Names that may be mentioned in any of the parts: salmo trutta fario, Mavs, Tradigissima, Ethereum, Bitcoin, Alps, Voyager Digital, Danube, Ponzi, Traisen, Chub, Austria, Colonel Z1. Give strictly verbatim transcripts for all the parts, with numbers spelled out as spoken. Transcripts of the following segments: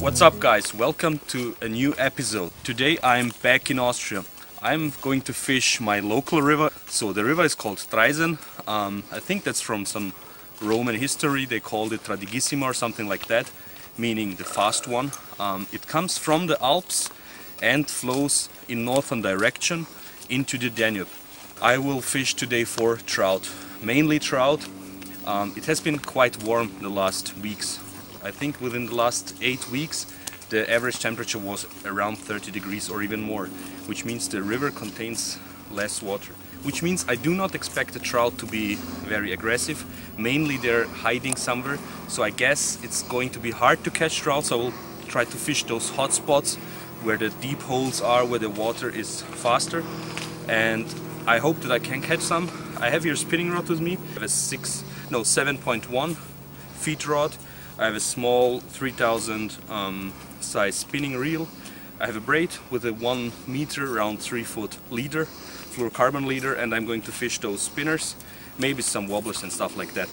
What's up guys, welcome to a new episode. Today I'm back in Austria. I'm going to fish my local river. So the river is called Traisen. Um, I think that's from some Roman history. They called it Tradigissima or something like that, meaning the fast one. Um, it comes from the Alps and flows in northern direction into the Danube. I will fish today for trout, mainly trout. Um, it has been quite warm the last weeks. I think within the last eight weeks the average temperature was around thirty degrees or even more, which means the river contains less water. Which means I do not expect the trout to be very aggressive. Mainly they're hiding somewhere, so I guess it's going to be hard to catch trout. So I will try to fish those hot spots where the deep holes are, where the water is faster, and I hope that I can catch some. I have here spinning rod with me. I have a six, no, seven point one feet rod. I have a small three thousand um, size spinning reel. I have a braid with a one meter, around three foot leader, fluorocarbon leader, and I'm going to fish those spinners, maybe some wobblers and stuff like that.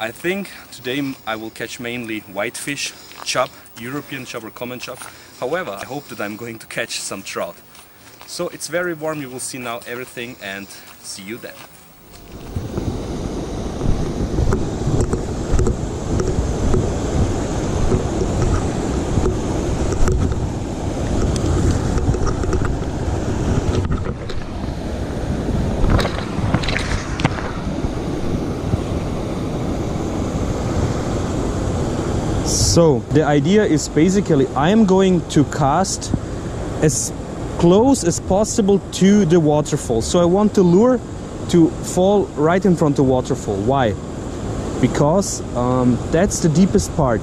I think today I will catch mainly whitefish, chub, European chub or common chub. However, I hope that I'm going to catch some trout. So it's very warm, you will see now everything, and see you then. So the idea is basically I am going to cast as close as possible to the waterfall. So I want the lure to fall right in front of the waterfall. Why? Because um, that's the deepest part.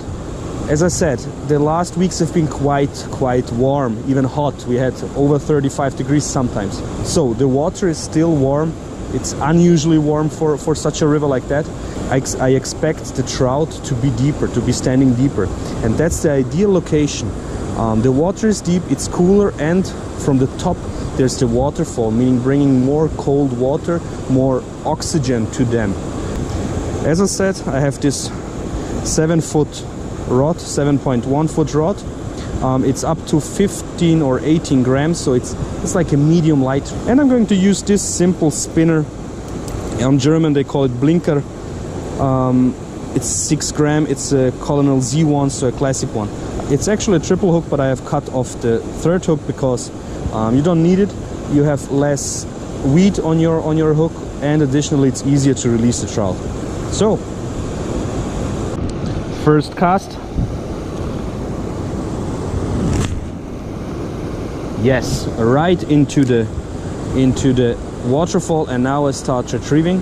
As I said, the last weeks have been quite, quite warm, even hot. We had over thirty-five degrees sometimes. So the water is still warm. It's unusually warm for, for such a river like that. I, ex I expect the trout to be deeper, to be standing deeper. And that's the ideal location. Um, the water is deep, it's cooler, and from the top there's the waterfall, meaning bringing more cold water, more oxygen to them. As I said, I have this seven foot rod, seven point one foot rod. Um, it's up to fifteen or eighteen grams, so it's, it's like a medium light. And I'm going to use this simple spinner. In German they call it Blinker. Um, it's six gram, it's a Colonel Z one, so a classic one. It's actually a triple hook, but I have cut off the third hook because um, you don't need it. You have less weight on your, on your hook, and additionally it's easier to release the trout. So, first cast. Yes, right into the into the waterfall, and now I start retrieving.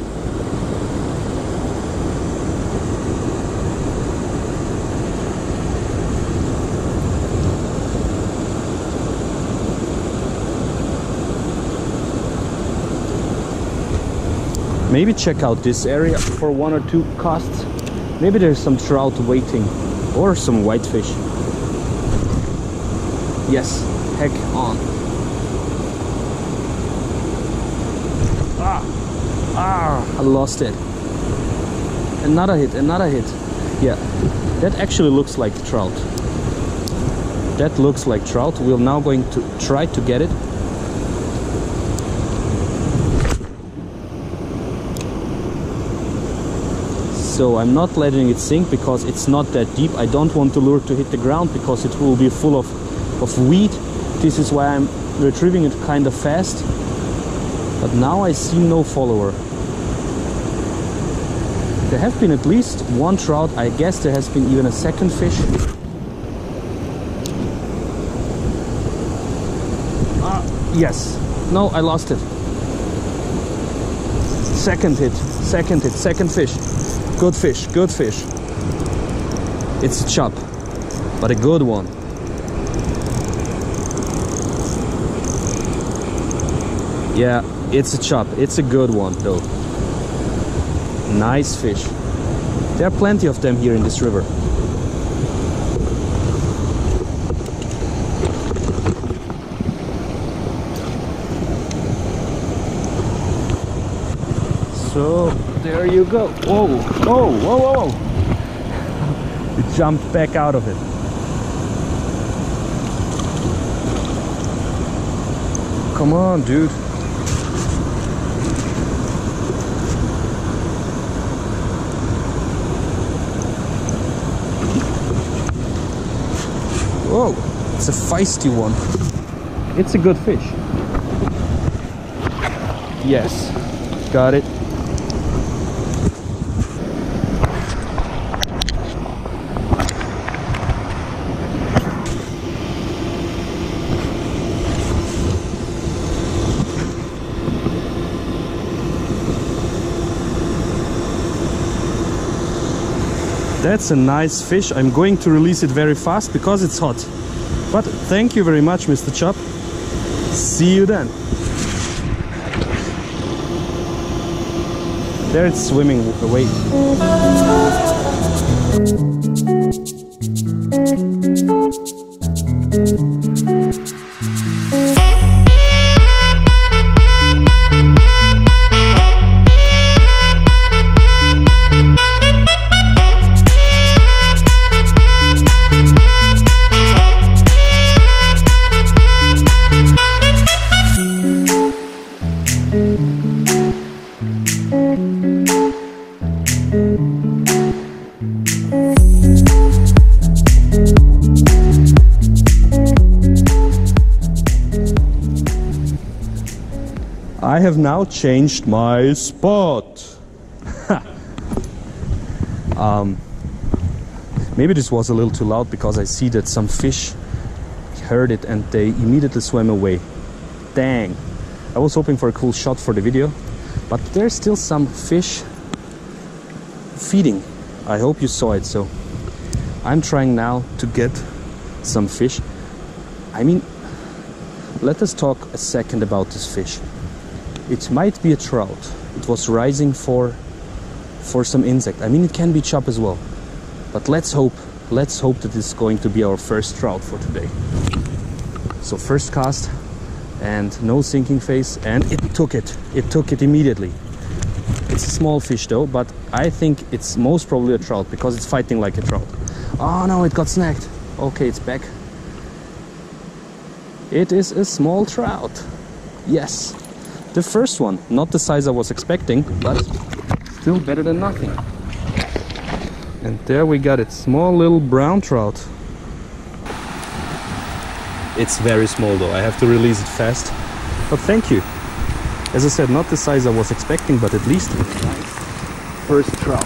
Maybe check out this area for one or two casts. Maybe there's some trout waiting or some whitefish. Yes. Heck on. Ah, ah, I lost it. Another hit, another hit. Yeah, that actually looks like trout. That looks like trout. We're now going to try to get it. So I'm not letting it sink because it's not that deep. I don't want the lure to hit the ground because it will be full of, of weed. This is why I'm retrieving it kind of fast, but now I see no follower. There have been at least one trout, I guess there has been even a second fish. Ah, yes, no, I lost it. Second hit, second hit, second fish. Good fish, good fish. It's a chub, but a good one. Yeah, it's a chub. It's a good one though. Nice fish. There are plenty of them here in this river. So there you go. Whoa, whoa, whoa, whoa. You jumped back out of it. Come on, dude. Whoa, it's a feisty one. It's a good fish. Yes, got it. That's a nice fish. I'm going to release it very fast because it's hot. But thank you very much, Mister Chub. See you then. There it's swimming away. I have now changed my spot. um, maybe this was a little too loud because I see that some fish heard it and they immediately swam away. Dang! I was hoping for a cool shot for the video, but there's still some fish feeding. I hope you saw it. So I'm trying now to get some fish. I mean, let us talk a second about this fish. It might be a trout. It was rising for for some insect. I mean, it can be chub as well, but let's hope let's hope that it's going to be our first trout for today. So first cast and no sinking phase, and it took it it took it immediately. It's a small fish though, but I think it's most probably a trout because it's fighting like a trout. Oh no, it got snagged. Okay, it's back. It is a small trout. Yes, the first one, not the size I was expecting, but still better than nothing. And there we got it, small little brown trout. It's very small though, I have to release it fast. But thank you. As I said, not the size I was expecting, but at least first trout.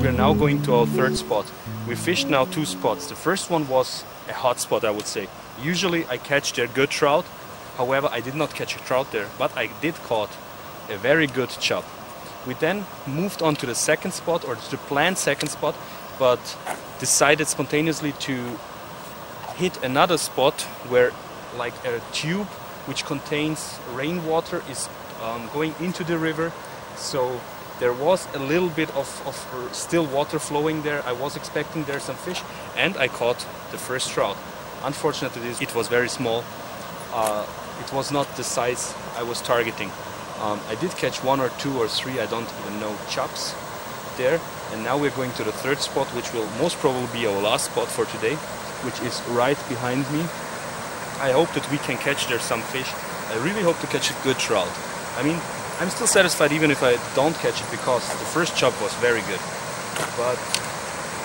We are now going to our third spot. We fished now two spots. The first one was a hot spot, I would say. Usually I catch their good trout. However, I did not catch a trout there, but I did caught a very good chub. We then moved on to the second spot, or to the planned second spot, but decided spontaneously to hit another spot where like a tube which contains rainwater is um, going into the river. So There was a little bit of, of still water flowing there. I was expecting there some fish, and I caught the first trout. Unfortunately, it was very small. Uh, it was not the size I was targeting. Um, I did catch one or two or three, I don't even know, chubs there. And now we're going to the third spot, which will most probably be our last spot for today, which is right behind me. I hope that we can catch there some fish. I really hope to catch a good trout. I mean, I'm still satisfied even if I don't catch it, because the first chub was very good. But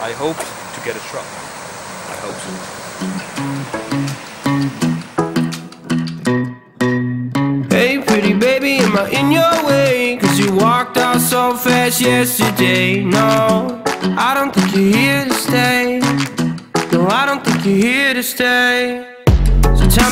I hope to get a trout. I hope so. Hey pretty baby, am I in your way? Cause you walked out so fast yesterday. No, I don't think you're here to stay. No, I don't think you're here to stay. Tell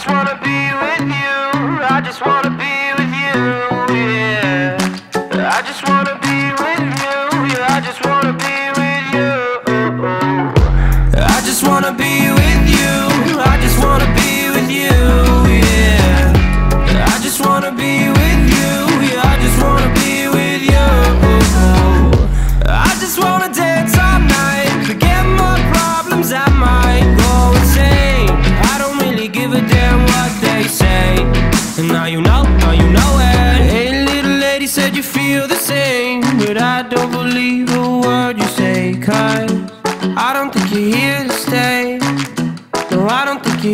wanna be with you, I just wanna be with you, yeah. I just wanna be with you, yeah, I just wanna be with you. I just wanna be with you, I just wanna be with you, yeah. I just wanna be with you, yeah, I just wanna be with you. I just wanna dance all night, forget my problems, I might go insane. I don't really give a damn what they say. And now you know, now you know it. Hey little lady, said you feel the same, but I don't believe a word you say. Cause I don't think you're here to stay. No, I don't think you're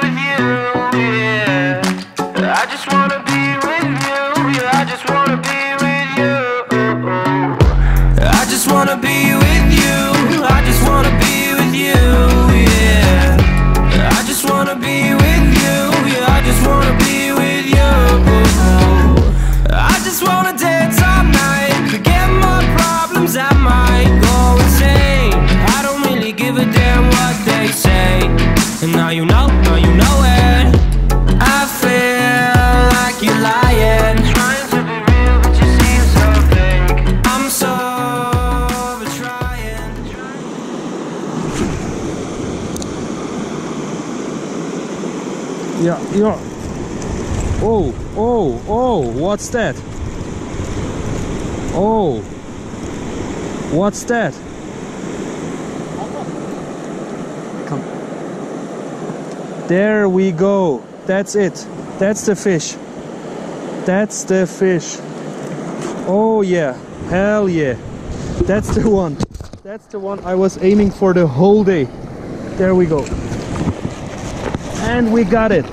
with you, yeah. I just wanna be with you, yeah, I just wanna be with you. I just wanna be with you, I just wanna be with you, yeah. I just wanna be with you, yeah, I just wanna be with you. I just wanna dance all night, forget my problems, I might go insane. I don't really give a damn what they say. And now you know, now you know it. I feel like you're lying, trying to be real, but you seem so fake. I'm so Yeah, yeah. Oh, oh, oh, what's that? Oh, what's that? Come. There we go. That's it. That's the fish. That's the fish. Oh, yeah. Hell yeah. That's the one. That's the one I was aiming for the whole day. There we go. And we got it.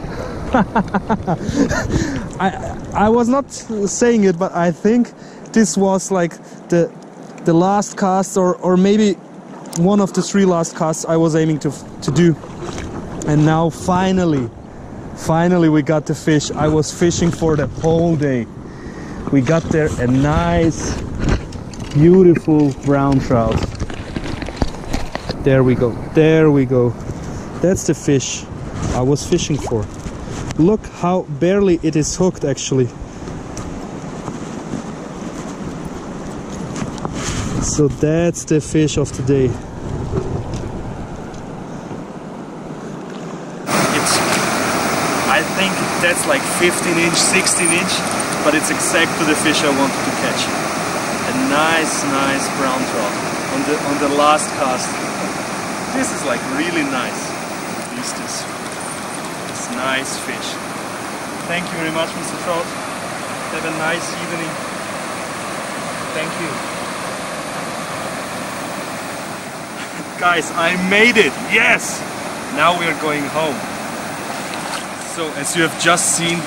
I I was not saying it, but I think this was like the the last cast, or or maybe one of the three last casts I was aiming to to do. And now finally, finally we got the fish I was fishing for the whole day. We got there a nice, beautiful brown trout. There we go. There we go. That's the fish I was fishing for. Look how barely it is hooked actually. So that's the fish of the day. It's, I think that's like fifteen inch, sixteen inch, but it's exactly the fish I wanted to catch. A nice, nice brown trout on the, on the last cast. This is like really nice. At least this. Nice fish. Thank you very much, Mister Trout. Have a nice evening. Thank you. Guys, I made it! Yes! Now we are going home. So, as you have just seen,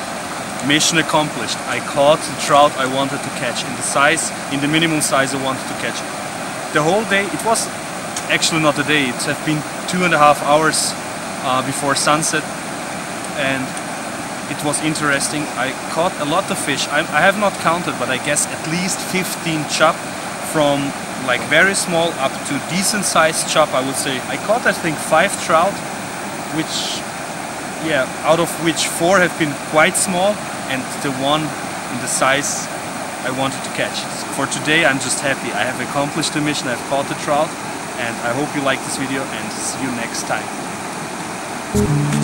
mission accomplished. I caught the trout I wanted to catch in the size, in the minimum size I wanted to catch. The whole day, it was actually not a day, it has been two and a half hours uh, before sunset. And it was interesting. I caught a lot of fish. I, I have not counted, but I guess at least fifteen chub from like very small up to decent sized chub, I would say. I caught, I think, five trout, which, yeah, out of which four have been quite small, and the one in the size I wanted to catch. For today, I'm just happy. I have accomplished the mission, I've caught the trout, and I hope you like this video, and see you next time.